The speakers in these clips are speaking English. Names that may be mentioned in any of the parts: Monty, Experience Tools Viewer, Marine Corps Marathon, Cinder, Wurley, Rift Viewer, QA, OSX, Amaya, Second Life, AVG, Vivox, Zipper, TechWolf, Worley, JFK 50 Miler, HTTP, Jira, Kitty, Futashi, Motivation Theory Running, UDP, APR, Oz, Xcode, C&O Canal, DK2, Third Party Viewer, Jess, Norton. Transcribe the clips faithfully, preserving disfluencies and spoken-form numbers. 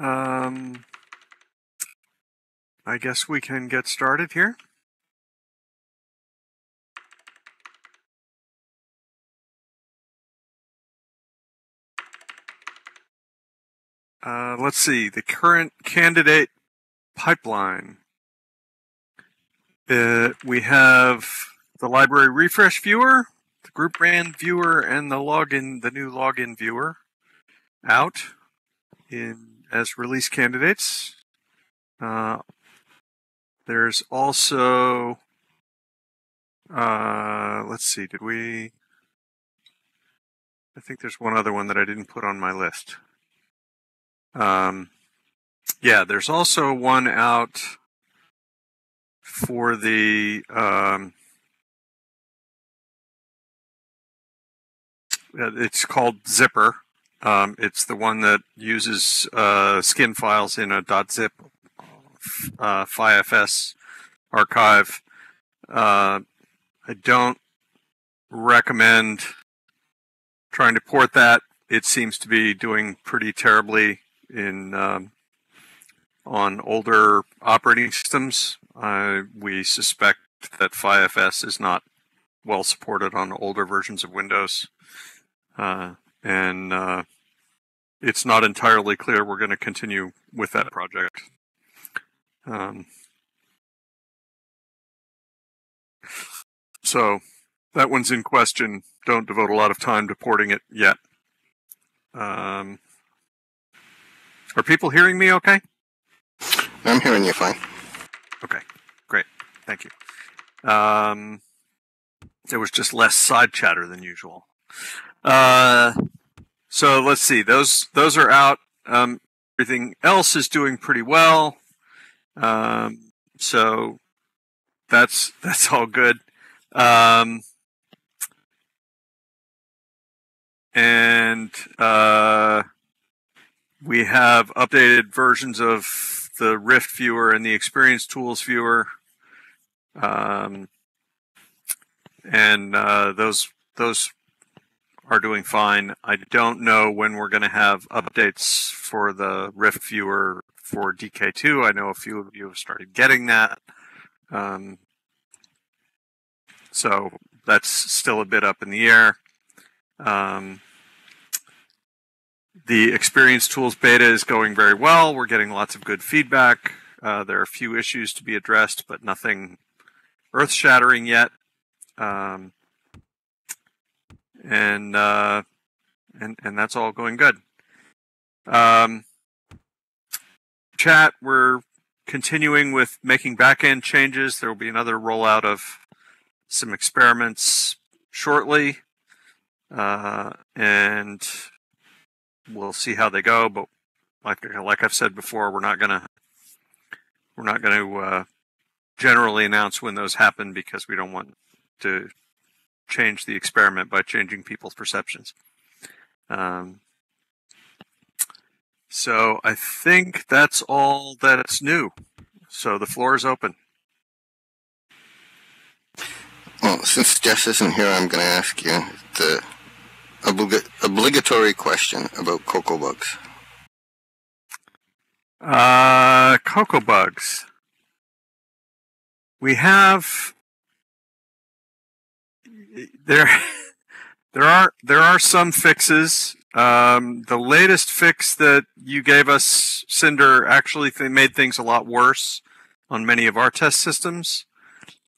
Um, I guess we can get started here. Uh, let's see, the current candidate pipeline. Uh, we have the library refresh viewer, the group brand viewer, and the login, the new login viewer out in as release candidates. Uh, there's also, uh, let's see, did we, I think there's one other one that I didn't put on my list. Um, yeah, there's also one out for the, um, it's called Zipper. Um, it's the one that uses, uh, skin files in a .zip, uh, PhiFS archive. Uh, I don't recommend trying to port that. It seems to be doing pretty terribly in um, on older operating systems. Uh, we suspect that PhiFS is not well supported on older versions of Windows, uh, and uh, it's not entirely clear we're going to continue with that project. Um, so that one's in question. Don't devote a lot of time to porting it yet. Um, are people hearing me okay? I'm hearing you fine. Okay, great. Thank you. Um, there was just less side chatter than usual. Uh, so let's see. Those those are out. Um, everything else is doing pretty well. Um, so that's that's all good. Um, and uh, we have updated versions of the Rift Viewer and the Experience Tools Viewer, um, and uh, those those are doing fine. I don't know when we're going to have updates for the Rift Viewer for D K two. I know a few of you have started getting that, um, so that's still a bit up in the air. Um, The Experience Tools beta is going very well. We're getting lots of good feedback. Uh, there are a few issues to be addressed, but nothing earth-shattering yet. Um, and, uh, and and that's all going good. Um, chat, we're continuing with making back-end changes. There will be another rollout of some experiments shortly. Uh, and... We'll see how they go, but like like I've said before, we're not gonna we're not gonna uh, generally announce when those happen because we don't want to change the experiment by changing people's perceptions. Um, so I think that's all that's new. So the floor is open. Well, since Jess isn't here, I'm going to ask you the obligatory question about cocoa bugs. Uh, cocoa bugs. We have there. There are there are some fixes. Um, the latest fix that you gave us, Cinder, actually th made things a lot worse on many of our test systems.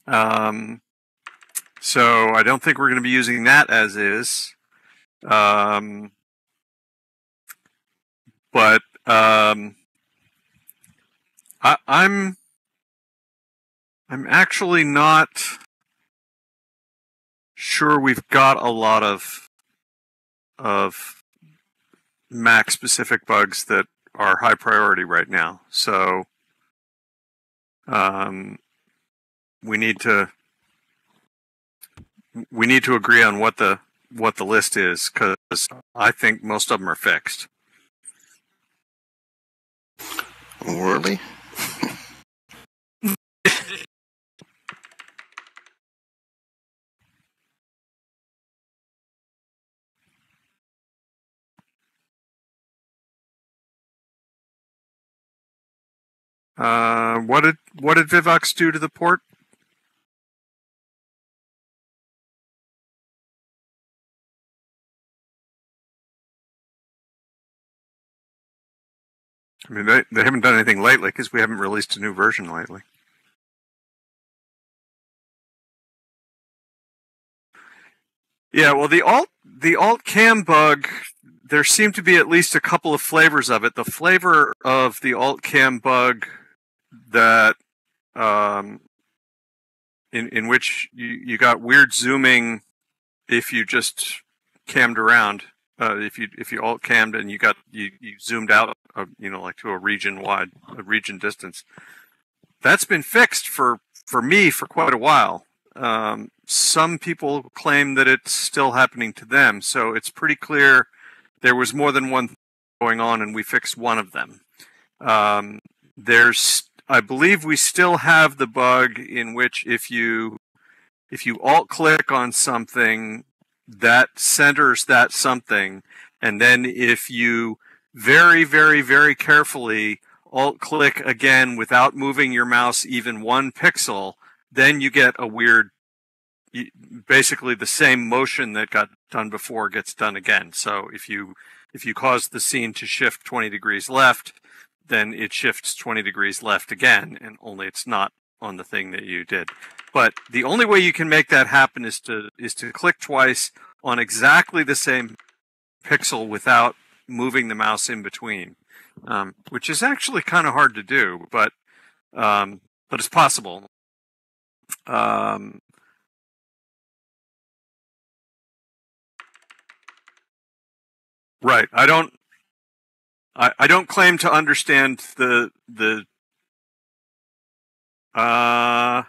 Um, so I don't think we're going to be using that as is. Um, but, um, I, I'm, I'm actually not sure we've got a lot of, of Mac specific bugs that are high priority right now. So, um, we need to, we need to agree on what the, what the list is, because I think most of them are fixed. Worley? Uh, what did what did Vivox do to the port? I mean, they, they haven't done anything lately because we haven't released a new version lately. Yeah, well, the alt the alt cam bug, there seem to be at least a couple of flavors of it. The flavor of the alt cam bug that um, in in which you, you got weird zooming if you just cammed around. Uh, if you if you alt cammed and you got you, you zoomed out, uh, you know, like to a region wide, a region distance, that's been fixed for for me for quite a while. Um, some people claim that it's still happening to them, so it's pretty clear there was more than one thing going on, and we fixed one of them. Um, there's, I believe, we still have the bug in which if you if you alt click on something, that centers that something, and then if you very, very, very carefully alt-click again without moving your mouse even one pixel, then you get a weird, basically the same motion that got done before gets done again. So if you if you cause the scene to shift twenty degrees left, then it shifts twenty degrees left again, and only it's not on the thing that you did. But the only way you can make that happen is to is to click twice on exactly the same pixel without moving the mouse in between, um, which is actually kind of hard to do, but um, but it's possible. Um, right. I don't. I, I don't claim to understand the the. Uh,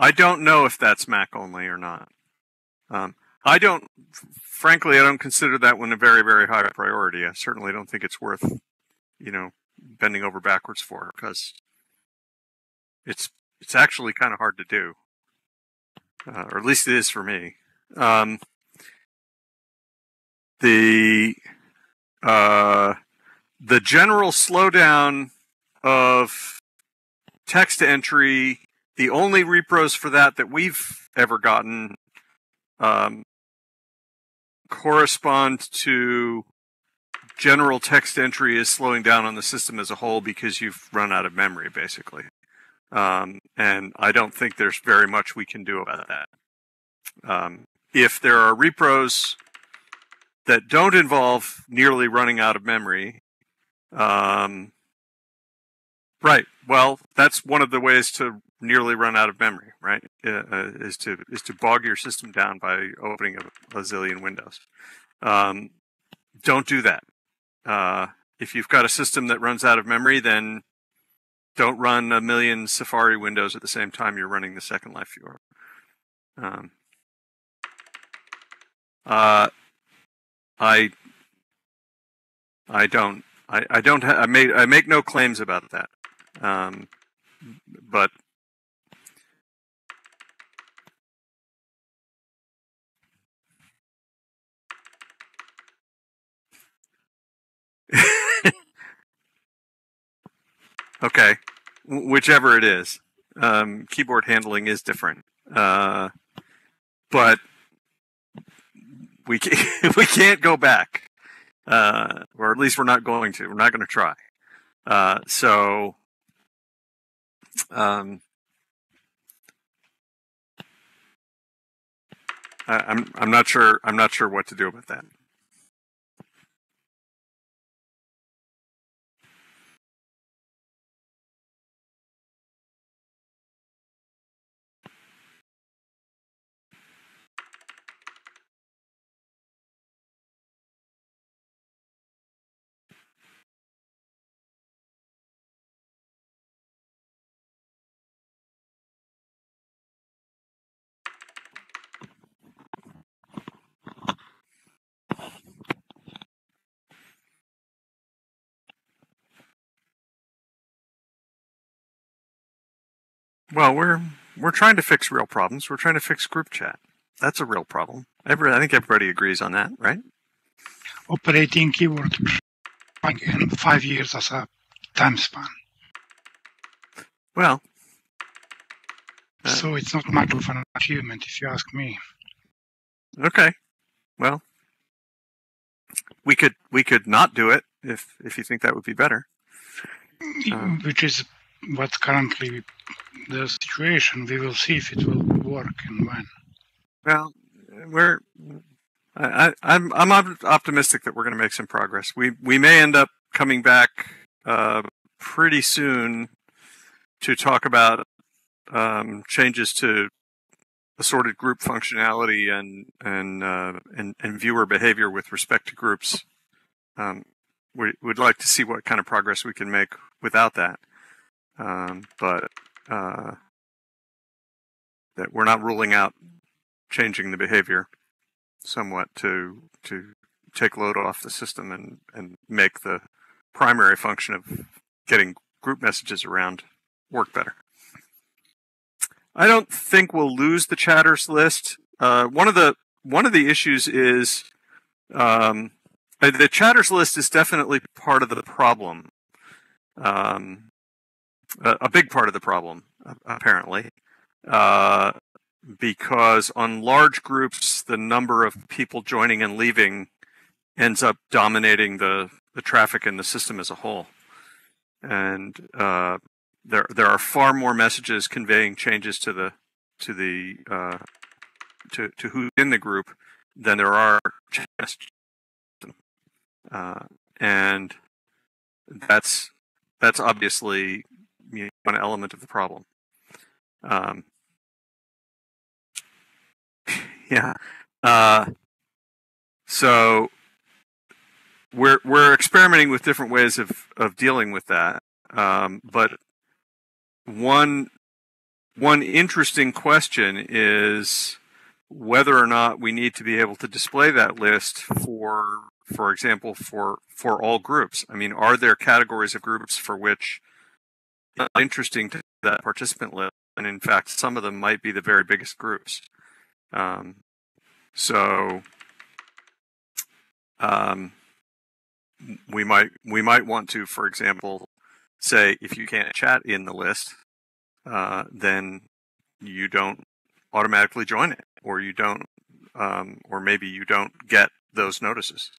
I don't know if that's Mac only or not. Um, I don't, frankly, I don't consider that one a very, very high priority. I certainly don't think it's worth, you know, bending over backwards for, because it's it's actually kind of hard to do, uh, or at least it is for me. Um, the uh, the general slowdown of text entry. The only repros for that that we've ever gotten um, correspond to general text entry is slowing down on the system as a whole because you've run out of memory, basically. Um, and I don't think there's very much we can do about that. Um, if there are repros that don't involve nearly running out of memory, um, right, well, that's one of the ways to nearly run out of memory, right? Uh, is to is to bog your system down by opening a, a zillion windows. Um, don't do that. Uh, if you've got a system that runs out of memory, then don't run a million Safari windows at the same time you're running the Second Life viewer. Um, uh, I I don't I I don't ha I make I make no claims about that. Um, but okay, whichever it is, um, keyboard handling is different. Uh, but we can't, we can't go back, uh, or at least we're not going to. We're not going to try. Uh, so. Um, I, I'm I'm not sure I'm not sure what to do about that. Well, we're we're trying to fix real problems. We're trying to fix group chat. That's a real problem. Every, I think everybody agrees on that, right? Operating keyword in five years as a time span. Well. Uh, so it's not much of an achievement, if you ask me. Okay. Well, we could we could not do it if if you think that would be better. Um, Which is what's currently the situation. We will see if it will work and when. Well, we're I, I'm I'm optimistic that we're going to make some progress. We we may end up coming back uh, pretty soon to talk about um, changes to assorted group functionality and and, uh, and and viewer behavior with respect to groups. Um, we would like to see what kind of progress we can make without that, um, but uh, that we're not ruling out changing the behavior somewhat to to take load off the system and and make the primary function of getting group messages around work better. I don't think we'll lose the chatters list. Uh, one of the one of the issues is um, the chatters list is definitely part of the problem, um, a, a big part of the problem apparently, uh, because on large groups the number of people joining and leaving ends up dominating the the traffic in the system as a whole, and. Uh, There, there are far more messages conveying changes to the to the uh, to to who's in the group than there are messages, uh, and that's that's obviously you know, one element of the problem. Um, yeah, uh, so we're we're experimenting with different ways of of dealing with that, um, but. One one interesting question is whether or not we need to be able to display that list for for example for for all groups. I mean, are there categories of groups for which it's not interesting to that participant list, and in fact some of them might be the very biggest groups. Um, so um, we might we might want to, for example, say if you can't chat in the list, uh, then you don't automatically join it, or you don't, um, or maybe you don't get those notices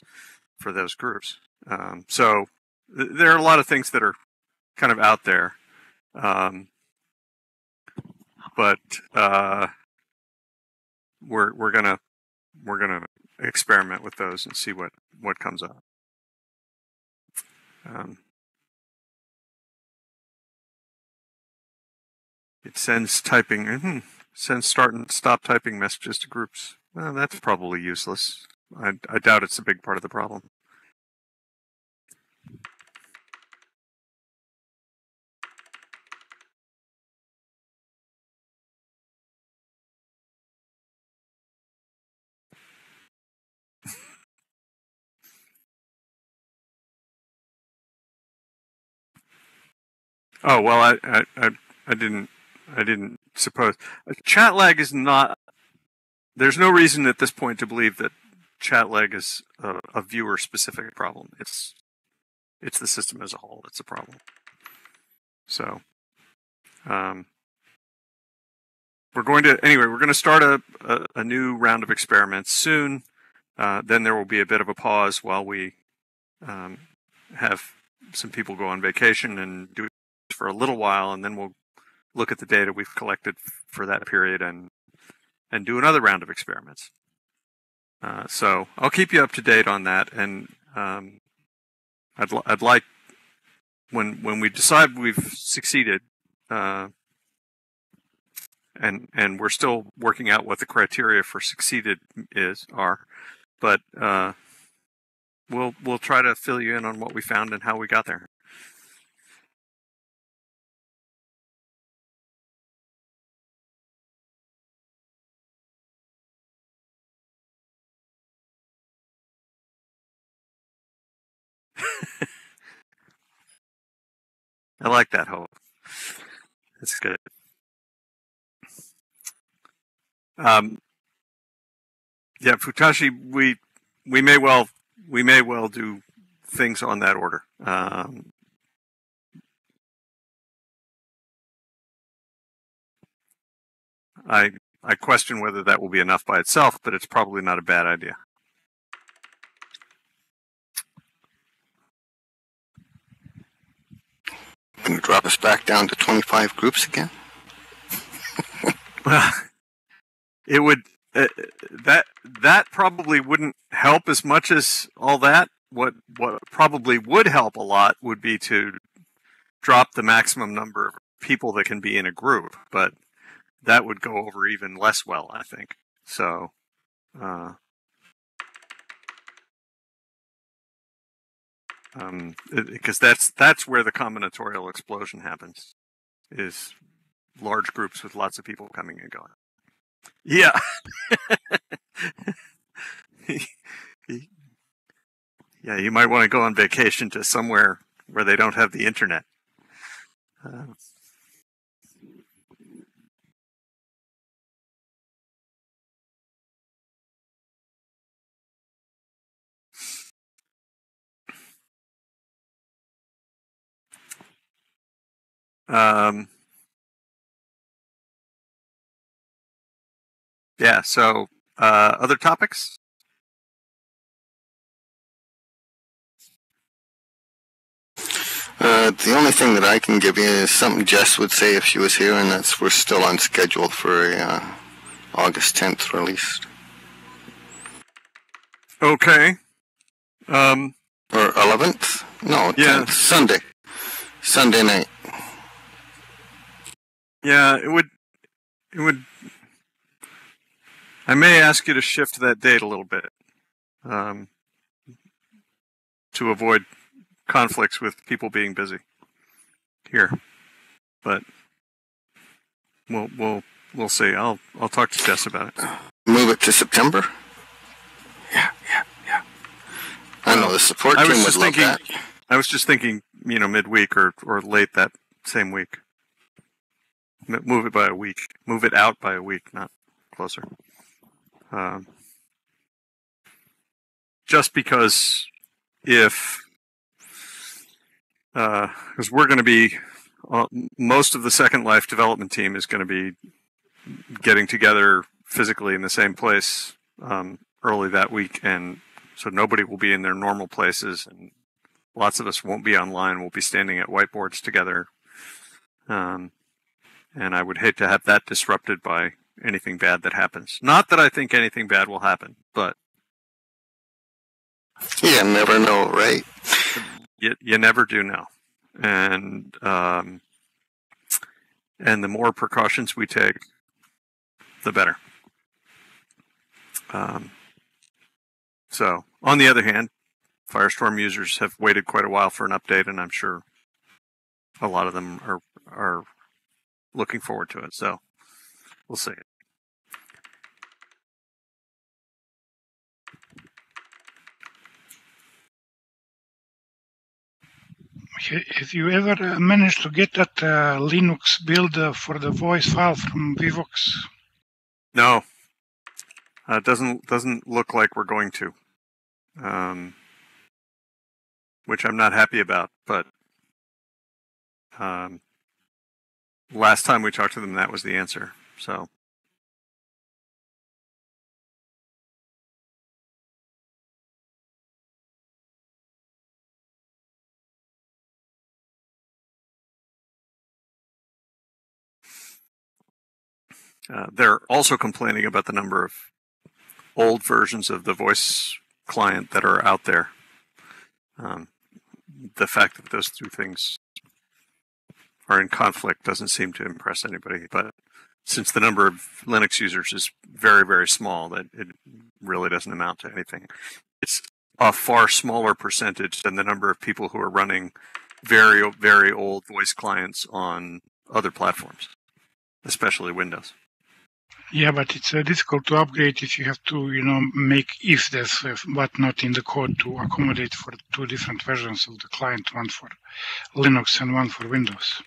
for those groups. Um, so th there are a lot of things that are kind of out there, um, but uh, we're we're gonna we're gonna experiment with those and see what what comes up. Um, It sends typing, mm-hmm, sends start and stop typing messages to groups. Well, that's probably useless. I, I doubt it's a big part of the problem. Oh, well, I, I, I, I didn't. I didn't suppose. Chat lag is not... There's no reason at this point to believe that chat lag is a, a viewer-specific problem. It's it's the system as a whole that's a problem. So, um, we're going to... Anyway, we're going to start a, a, a new round of experiments soon. Uh, then there will be a bit of a pause while we um, have some people go on vacation and do it for a little while, and then we'll look at the data we've collected for that period and and do another round of experiments. Uh, so I'll keep you up to date on that, and um, I'd li I'd like when when we decide we've succeeded, uh, and and we're still working out what the criteria for succeeded is are, but uh, we'll we'll try to fill you in on what we found and how we got there. I like that hope. That's good. Um, yeah, Futashi, we we may well we may well do things on that order. Um, I I question whether that will be enough by itself, but it's probably not a bad idea. Can you drop us back down to twenty-five groups again? It would uh, that that probably wouldn't help as much as all that. What what probably would help a lot would be to drop the maximum number of people that can be in a group, but that would go over even less well, I think. So, uh, um, because that's that's where the combinatorial explosion happens, is large groups with lots of people coming and going. Yeah. Yeah, you might want to go on vacation to somewhere where they don't have the internet. Uh, um, yeah, so uh, other topics? Uh, the only thing that I can give you is something Jess would say if she was here, and that's we're still on schedule for uh, August tenth release. Okay. Um, or eleventh? No, yeah. tenth, Sunday. Sunday night. Yeah, it would... It would... I may ask you to shift that date a little bit. Um, to avoid conflicts with people being busy here, but we'll we'll we'll see. I'll I'll talk to Jess about it. Move it to September. Yeah, yeah, yeah. I know the support team would love that. I was just thinking, you know, midweek or or late that same week. M move it by a week. Move it out by a week, not closer. Um, just because if. Because uh, we're going to be, uh, most of the Second Life development team is going to be getting together physically in the same place um, early that week, and so nobody will be in their normal places, and lots of us won't be online. We'll be standing at whiteboards together, um, and I would hate to have that disrupted by anything bad that happens. Not that I think anything bad will happen, but you never know, right? You, you never do know, and um, and the more precautions we take, the better. Um, so, on the other hand, Firestorm users have waited quite a while for an update, and I'm sure a lot of them are are looking forward to it. So, we'll see. Have you ever uh, managed to get that uh, Linux build uh, for the voice file from Vivox? No, it uh, doesn't doesn't look like we're going to, um, which I'm not happy about. But um, last time we talked to them, that was the answer. So. Uh, they're also complaining about the number of old versions of the voice client that are out there. Um, the fact that those two things are in conflict doesn't seem to impress anybody, but since the number of Linux users is very, very small, that it really doesn't amount to anything. It's a far smaller percentage than the number of people who are running very, very old voice clients on other platforms, especially Windows. Yeah, but it's uh, difficult to upgrade if you have to, you know, make if there's what not in the code to accommodate for two different versions of the client, one for Linux and one for Windows.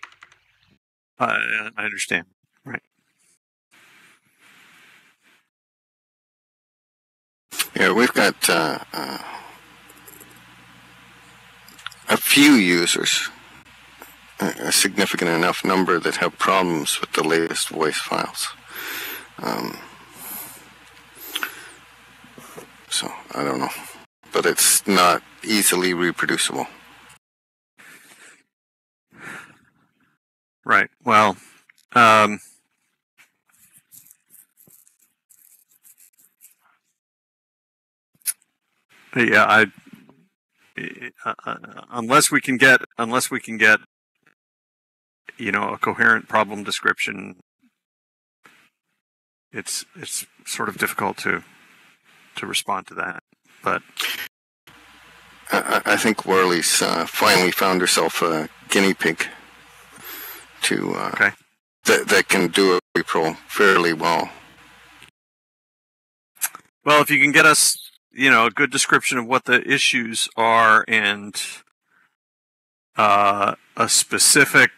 Uh, I understand. Right. Yeah, we've got uh, uh, a few users, a significant enough number that have problems with the latest voice files. Um, so I don't know, but it's not easily reproducible. Right. Well, um, yeah, I, uh, unless we can get, unless we can get, you know, a coherent problem description, it's, it's sort of difficult to, to respond to that. But I, I think Worley's uh, finally found herself a guinea pig to, uh, okay. that, that can do a repro fairly well. Well, if you can get us, you know, a good description of what the issues are and uh, a specific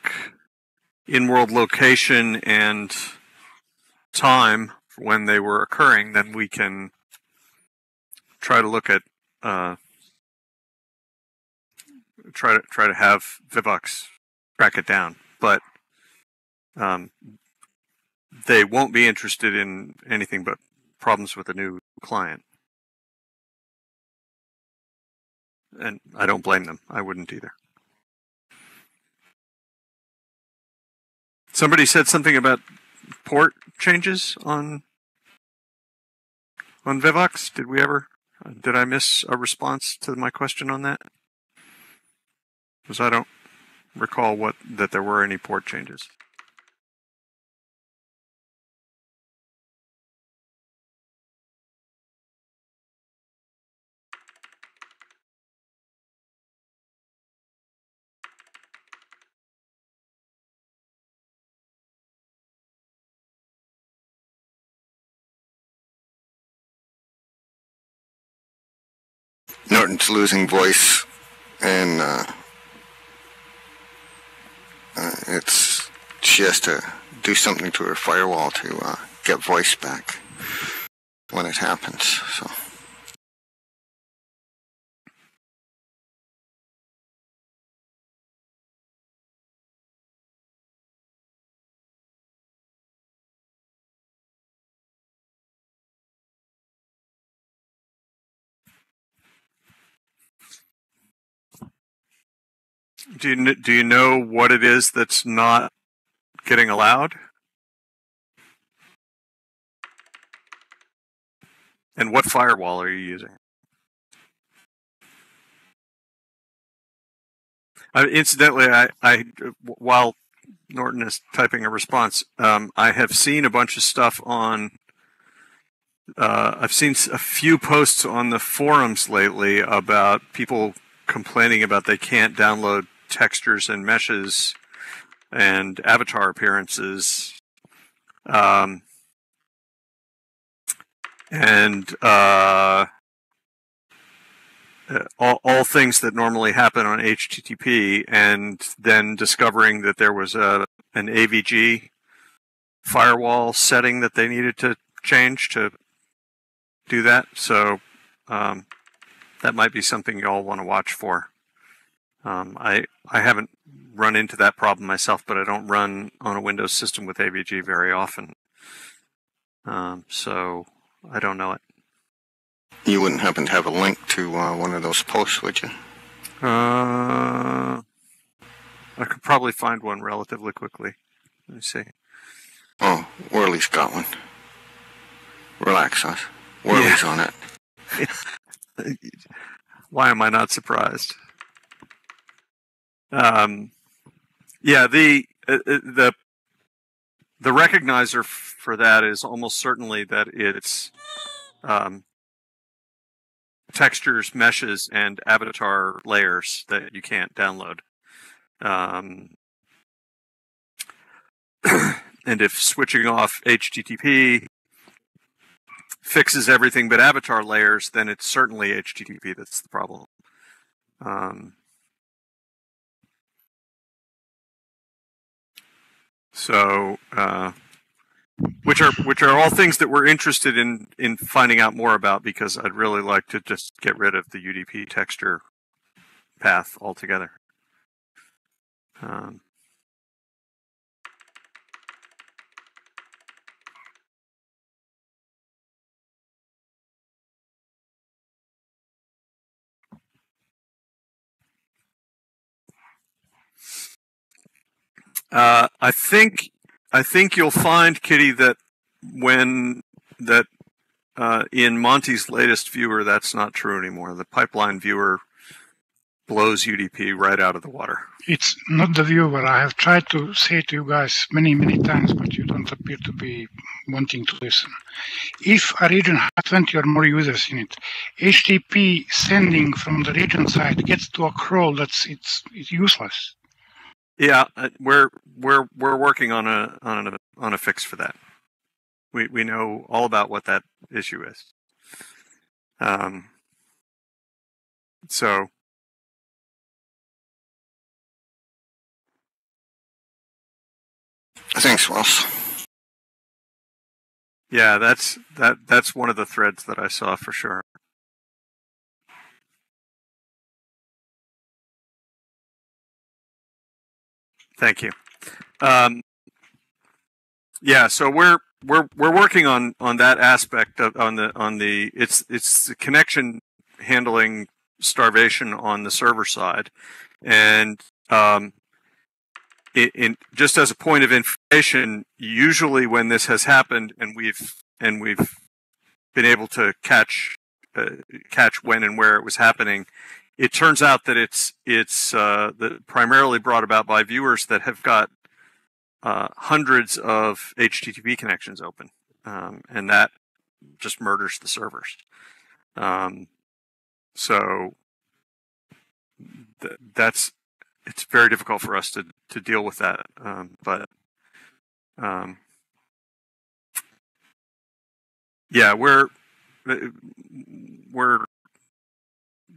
in-world location and time when they were occurring, then we can try to look at uh, try to try to have Vivox track it down. But um, they won't be interested in anything but problems with a new client. And I don't blame them. I wouldn't either. Somebody said something about port changes on on Vivox. Did we ever? Did I miss a response to my question on that? Because I don't recall what that there were any port changes. Norton's losing voice, and uh, uh, it's she has to do something to her firewall to uh, get voice back when it happens. So, Do you do you know what it is that's not getting allowed, and what firewall are you using? Uh, incidentally, I, I while Norton is typing a response, um, I have seen a bunch of stuff on. Uh, I've seen a few posts on the forums lately about people complaining about they can't download textures and meshes and avatar appearances, um, and uh, all, all things that normally happen on H T T P, and then discovering that there was a an A V G firewall setting that they needed to change to do that. So um, that might be something you all want to watch for. Um, I I haven't run into that problem myself, but I don't run on a Windows system with A V G very often, um, so I don't know it. You wouldn't happen to have a link to uh, one of those posts, would you? Uh, I could probably find one relatively quickly. Let me see. Oh, Worley's got one. Relax, Oz. Worley's yeah. on it. Why am I not surprised? Um, yeah, the uh, the the recognizer for that is almost certainly that it's um, textures, meshes, and avatar layers that you can't download. Um, and if switching off H T T P fixes everything but avatar layers, then it's certainly H T T P that's the problem. Um, so, uh, which are which are all things that we're interested in in finding out more about, because I'd really like to just get rid of the U D P texture path altogether. Um, Uh, I think I think you'll find, Kitty, that when that uh, in Monty's latest viewer, that's not true anymore. The pipeline viewer blows U D P right out of the water. It's not the viewer. I have tried to say to you guys many, many times, but you don't appear to be wanting to listen. If a region has twenty or more users in it, H T T P sending from the region side gets to a crawl. That's it's it's useless. Yeah, we're we're we're working on a on a on a fix for that. We we know all about what that issue is. Um. So. Thanks, Wolf. Yeah, that's that. That's one of the threads that I saw for sure. Thank you. Um, yeah, so we're we're we're working on on that aspect of, on the on the it's it's the connection handling starvation on the server side, and. Um, In, in, just as a point of information, usually when this has happened, and we've and we've been able to catch uh, catch when and where it was happening, it turns out that it's it's uh, the, primarily brought about by viewers that have got uh, hundreds of H T T P connections open, um, and that just murders the servers. Um, so th that's. It's very difficult for us to to deal with that, um, but um, yeah, we're we're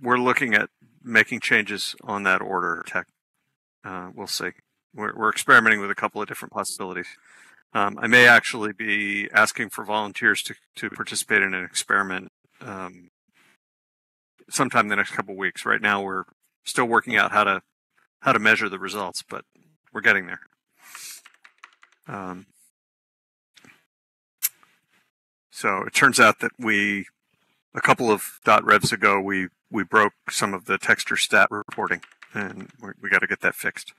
we're looking at making changes on that order. Tech, uh, we'll see. We're we're experimenting with a couple of different possibilities. Um, I may actually be asking for volunteers to to participate in an experiment um, sometime in the next couple of weeks. Right now, we're still working out how to. How to measure the results, but we're getting there. Um, so it turns out that we, a couple of .revs ago, we we broke some of the texture stat reporting, and we're, we got to get that fixed.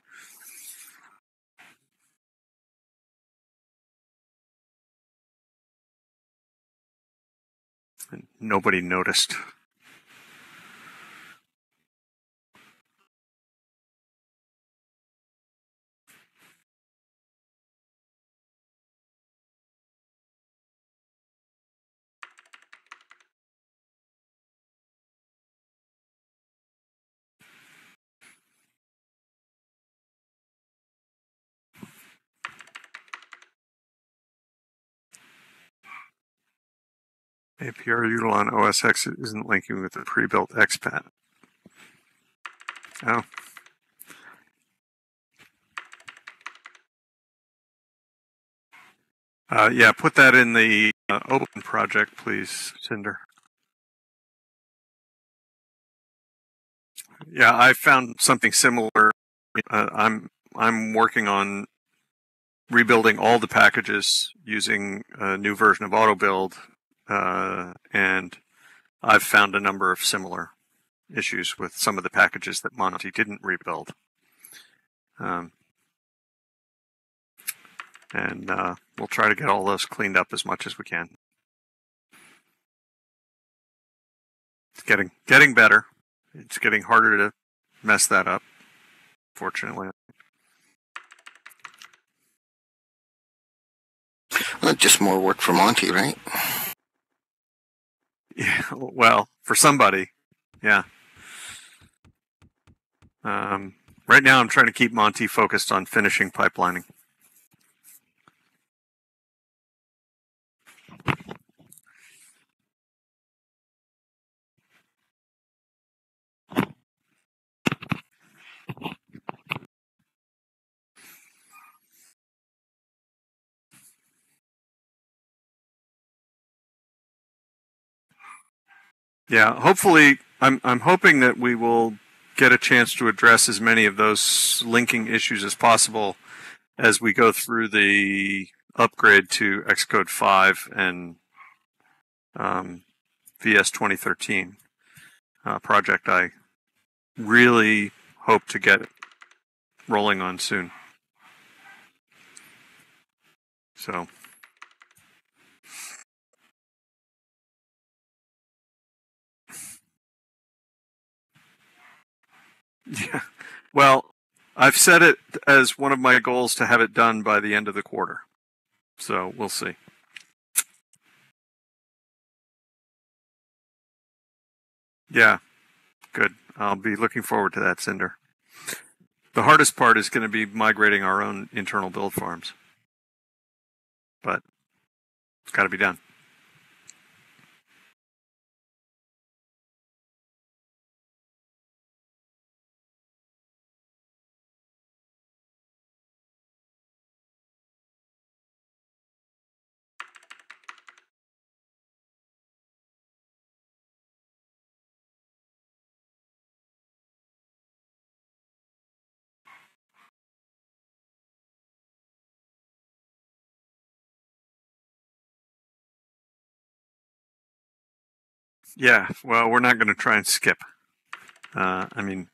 And nobody noticed. A P R U D L on O S X isn't linking with the pre-built expat. Oh. Uh, yeah, put that in the uh, open project, please, Cinder. Yeah, I found something similar. Uh, I'm I'm working on rebuilding all the packages using a new version of AutoBuild. Uh, and I've found a number of similar issues with some of the packages that Monty didn't rebuild. Um, and uh, we'll try to get all those cleaned up as much as we can. It's getting getting better. It's getting harder to mess that up, fortunately. Well, just more work for Monty, right? Yeah, well, for somebody, yeah. Um, right now, I'm trying to keep Monty focused on finishing pipelining. Yeah, hopefully, I'm I'm hoping that we will get a chance to address as many of those linking issues as possible as we go through the upgrade to Xcode five and um, V S twenty thirteen uh, project. I really hope to get rolling on soon. So. Yeah. Well, I've set it as one of my goals to have it done by the end of the quarter. So we'll see. Yeah. Good. I'll be looking forward to that, Cinder. The hardest part is going to be migrating our own internal build farms. But it's got to be done. Yeah, well, we're not going to try and skip. Uh, I mean,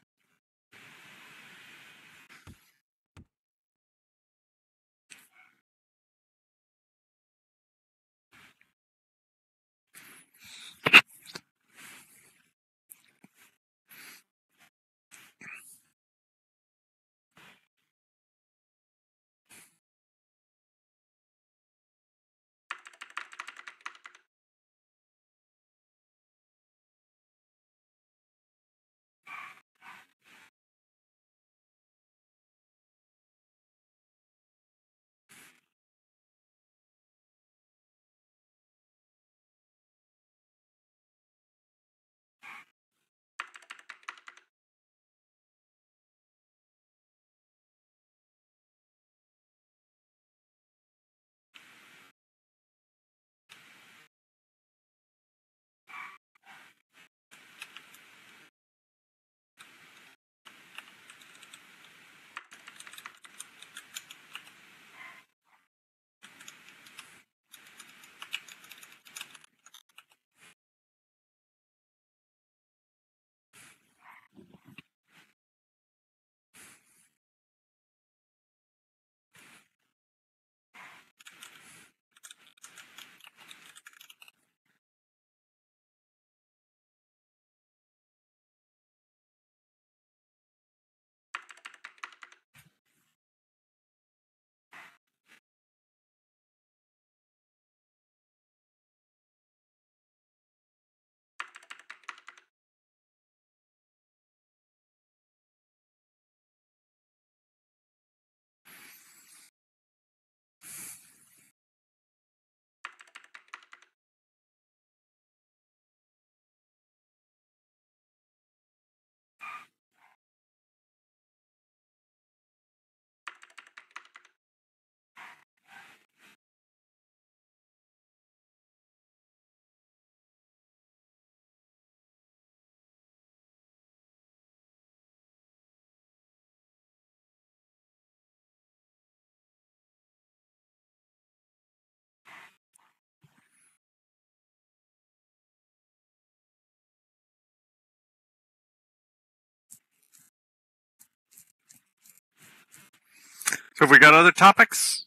so have we got other topics?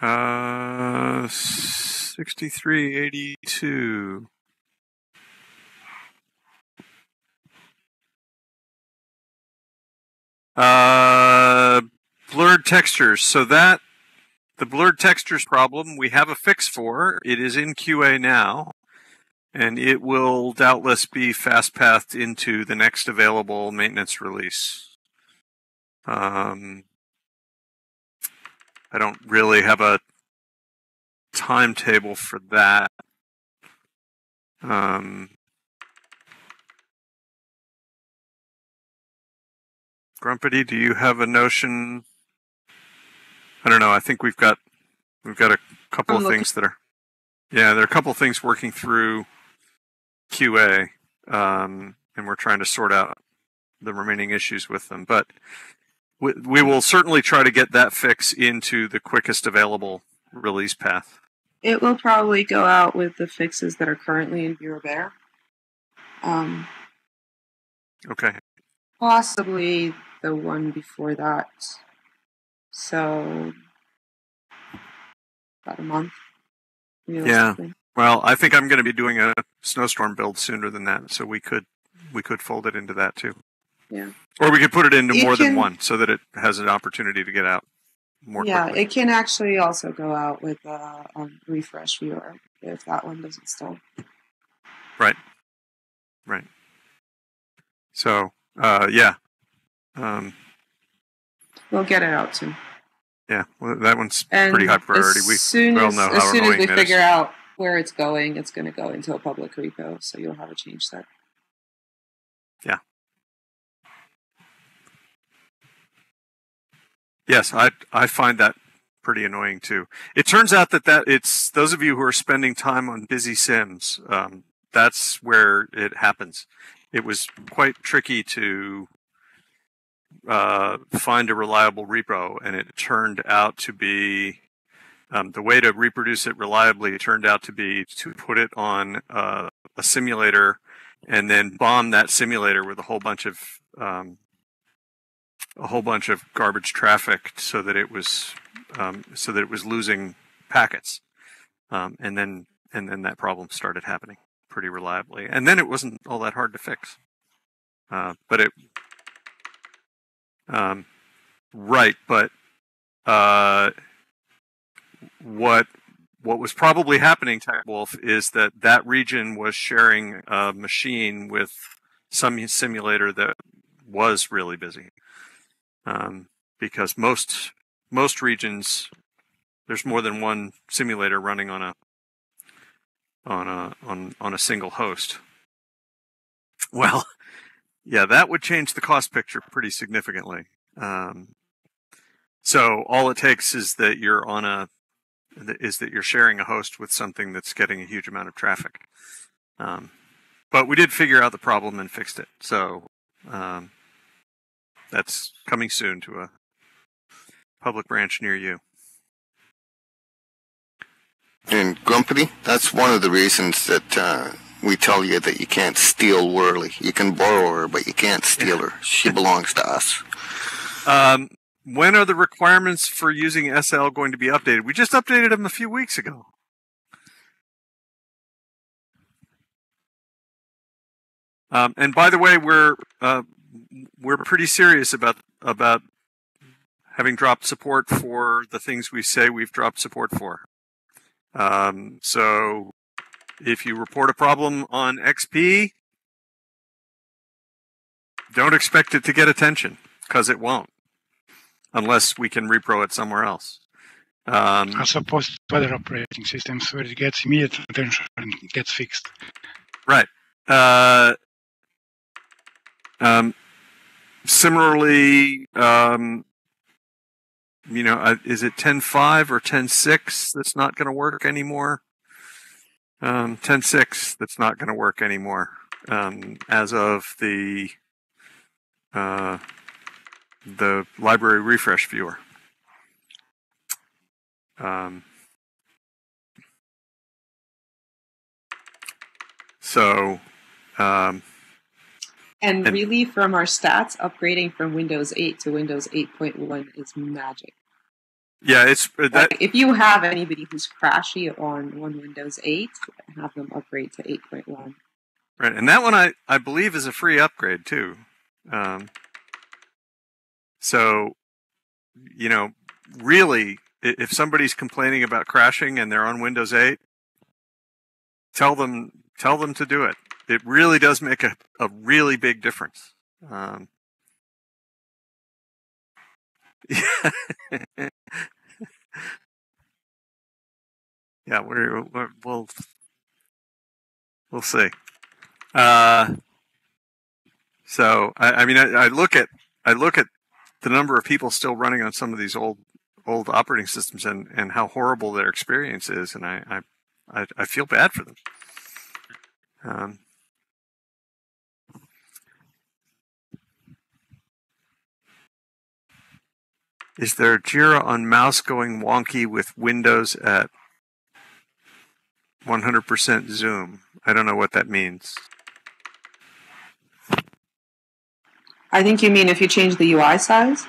Uh, sixty-three eighty-two. Uh, blurred textures. So that. The blurred textures problem, we have a fix for. It is in Q A now, and it will doubtless be fast-pathed into the next available maintenance release. Um, I don't really have a timetable for that. Um, Grumpity, do you have a notion? I don't know. I think we've got we've got a couple I'm of things that are yeah. There are a couple of things working through Q A, um, and we're trying to sort out the remaining issues with them. But we, we will certainly try to get that fix into the quickest available release path. It will probably go out with the fixes that are currently in Bureau Bear. Um, okay. Possibly the one before that. So, about a month. Yeah. Well, I think I'm going to be doing a snowstorm build sooner than that, so we could we could fold it into that too. Yeah. Or we could put it into it more can, than one, so that it has an opportunity to get out more yeah, quickly. Yeah, it can actually also go out with a um, refresh viewer if that one doesn't stall. Right. Right. So, uh, yeah. Um, we'll get it out soon. Yeah, well, that one's and pretty high priority. We soon well as, know how as soon as we figure is. out where it's going, it's going to go into a public repo, so you'll have a change set. Yeah. Yes, I I find that pretty annoying too. It turns out that that it's those of you who are spending time on busy sims. Um, that's where it happens. It was quite tricky to uh, find a reliable repo, and it turned out to be um, the way to reproduce it reliably. It turned out to be to put it on uh, a simulator and then bomb that simulator with a whole bunch of um, a whole bunch of garbage traffic, so that it was um, so that it was losing packets, um, and then and then that problem started happening pretty reliably, and then it wasn't all that hard to fix. Uh, but it. Um, right, but uh, what what was probably happening, TechWolf, is that that region was sharing a machine with some simulator that was really busy, um, because most most regions there's more than one simulator running on a on a on on a single host. Well. Yeah, that would change the cost picture pretty significantly. Um, so all it takes is that you're on a is that you're sharing a host with something that's getting a huge amount of traffic. Um, but we did figure out the problem and fixed it. So um, that's coming soon to a public branch near you. And Grumpity, that's one of the reasons that. Uh... We tell you that you can't steal Wurley. You can borrow her, but you can't steal her. She belongs to us. Um, when are the requirements for using S L going to be updated? We just updated them a few weeks ago. Um, and by the way, we're uh, we're pretty serious about about having dropped support for the things we say we've dropped support for. Um, so. If you report a problem on X P, don't expect it to get attention, because it won't, unless we can repro it somewhere else. Um, As opposed to other operating systems where it gets immediate attention and gets fixed. Right. Uh, um, similarly, um, you know, is it ten point five or ten point six that's not going to work anymore? Um, ten point six that's not going to work anymore um, as of the uh, the library refresh viewer. Um, so, um, and, and really, from our stats, upgrading from Windows eight to Windows eight point one is magic. Yeah, it's that, like if you have anybody who's crashy on one Windows eight, have them upgrade to eight point one. Right, and that one I I believe is a free upgrade too. Um, so, you know, really, if somebody's complaining about crashing and they're on Windows eight, tell them tell them to do it. It really does make a a really big difference. Um, yeah. Yeah, we're, we're, we'll we'll see. Uh, so I, I mean, I, I look at I look at the number of people still running on some of these old old operating systems and, and how horrible their experience is, and I I, I, I feel bad for them. Um, is there Jira on mouse going wonky with Windows at one hundred percent zoom? I don't know what that means. I think you mean if you change the U I size?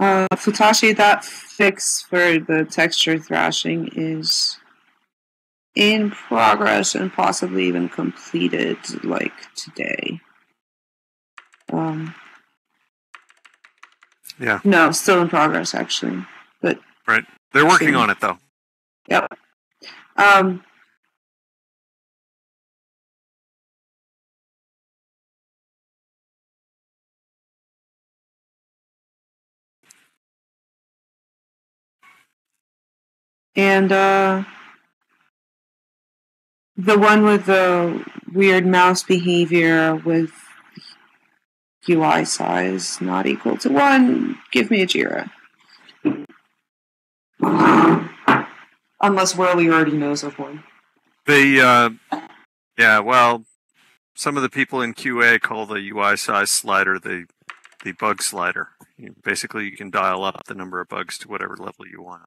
Uh, Futashi, that fix for the texture thrashing is in progress and possibly even completed, like, today. Um, yeah. No, still in progress, actually. But right. They're working soon. On it, though. Yep. Um, And uh, the one with the weird mouse behavior with U I size not equal to one, give me a Jira. Unless Worley already knows of one. They, uh, yeah, well, some of the people in Q A call the U I size slider the, the bug slider. You, basically, you can dial up the number of bugs to whatever level you want.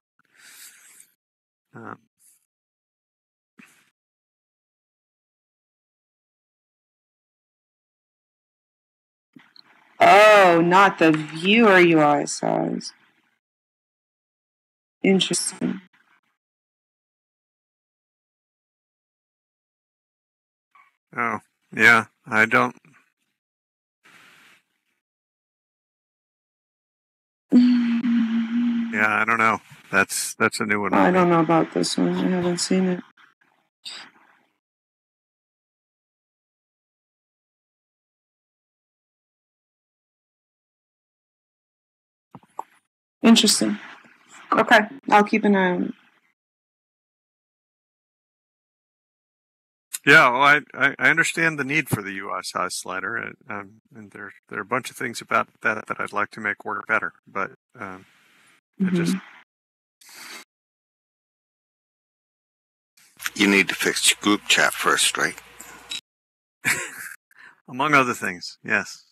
Um. Oh, not the viewer U I size. Interesting. Oh, yeah, I don't. Yeah, I don't know. That's that's a new one. I don't know about this one. I haven't seen it. Interesting. Okay, I'll keep an eye on it. Yeah, well, I, I I understand the need for the U I size slider, um, and there there are a bunch of things about that that I'd like to make work better, but um, it mm-hmm. just. You need to fix group chat first, right? Among other things, yes.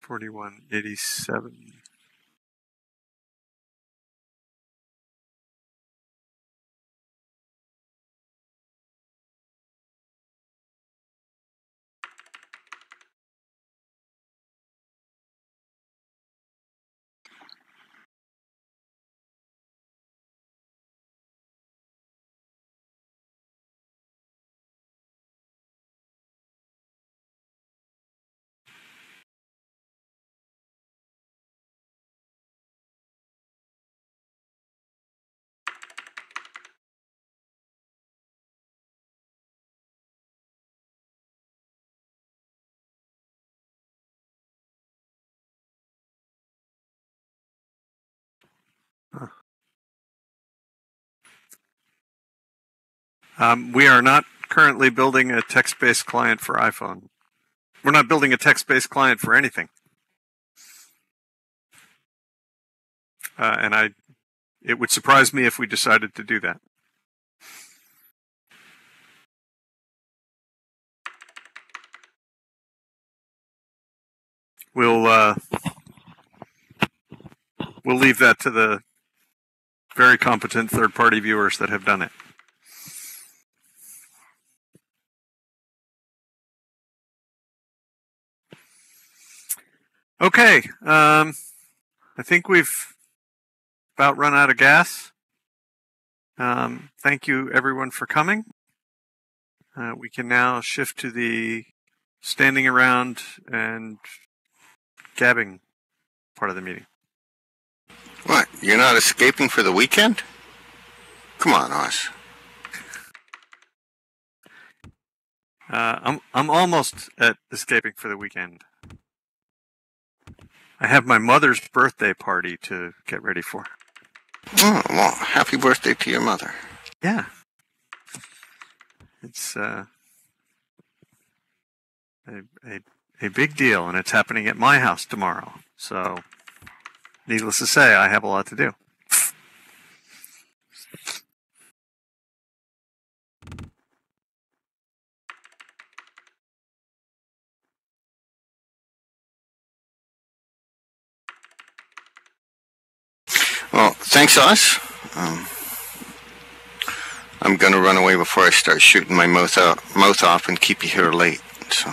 Forty-one eighty-seven. Huh. Um, we are not currently building a text-based client for iPhone. We're not building a text-based client for anything. Uh, and I, it would surprise me if we decided to do that. We'll, uh, we'll leave that to the very competent third-party viewers that have done it. Okay, um, I think we've about run out of gas. Um, thank you, everyone, for coming. Uh, we can now shift to the standing around and gabbing part of the meeting. What? You're not escaping for the weekend? Come on, Oz. Uh, I'm I'm almost at escaping for the weekend. I have my mother's birthday party to get ready for. Oh, well, happy birthday to your mother. Yeah. It's uh, a, a, a big deal, and it's happening at my house tomorrow. So, needless to say, I have a lot to do. Well, thanks, Oz. Um, I'm going to run away before I start shooting my mouth, out, mouth off and keep you here late. So.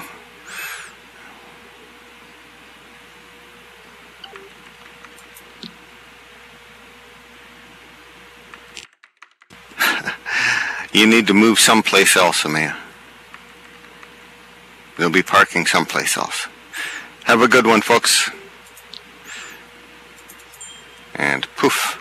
You need to move someplace else, Amaya. There'll be parking someplace else. Have a good one, folks. And poof.